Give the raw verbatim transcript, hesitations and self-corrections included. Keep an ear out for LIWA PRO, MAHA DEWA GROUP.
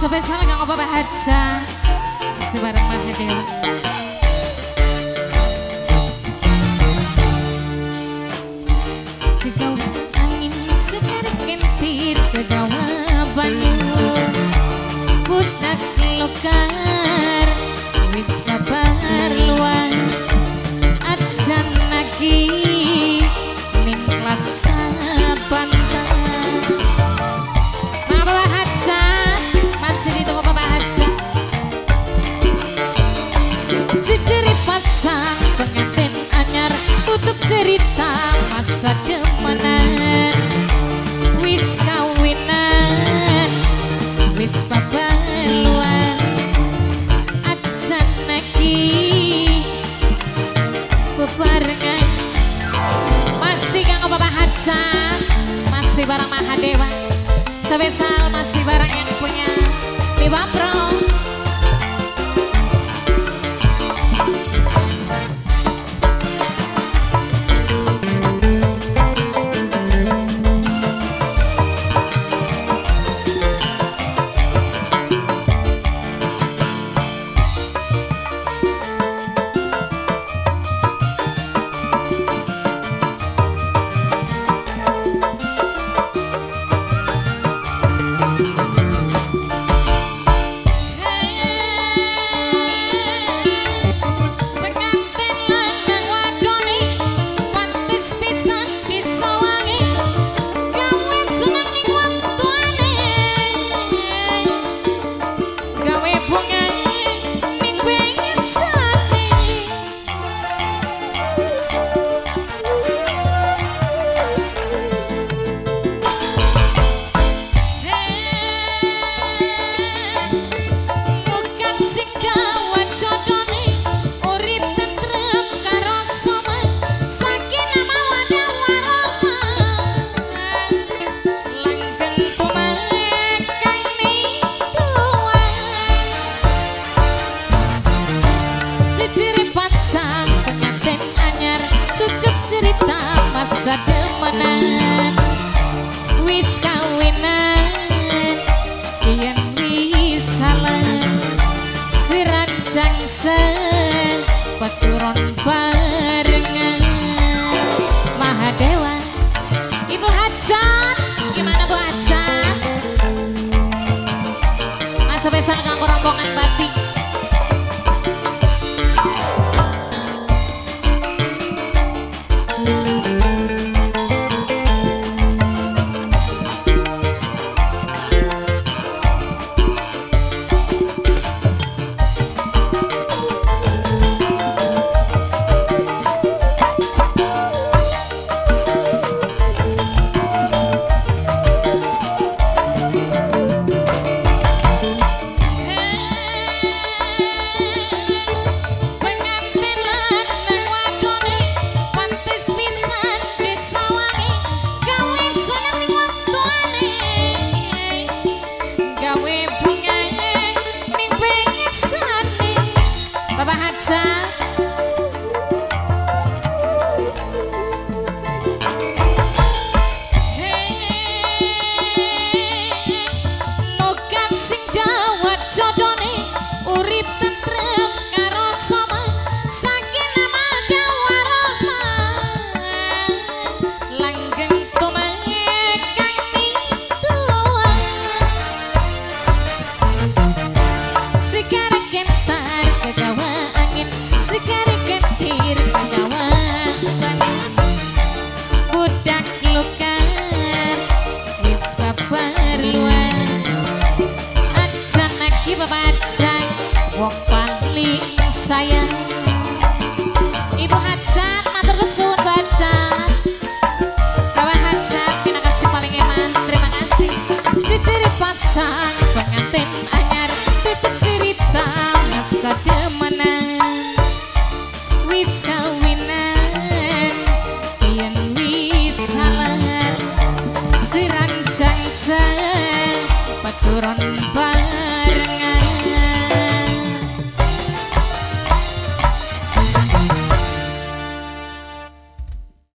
Sebesar gak apa-apa aja. Sebarang Maha Dewa. Kegawa angin sekarang kentir, kegawa banyu budak lokar wis kabar luang ajan lagi ning klasa pantai. Bapak Haja masih di toko Bapak Haja ciceri pasang pengantin anyar tutup cerita masa kemanan wis kawinan wis papaluan acan lagi bebarengan. Masih gak apa-apa Haja, masih barang Maha Dewa. Sebesar masih barang yang punya Liwa Pro. Peturun barengan Maha Dewa. Ibu Haja, gimana Bu Haja? Masa besar nganggur rombongan batik. Wong paling sayang Ibu Haja, matur nuwun Bu Haja. Bapak Haja, terima kasih paling eman, terima kasih. Ciciri pasang pengantin anyar tutup cerita masa demenan wis kawinan yen wis salah siranjang sa paturon.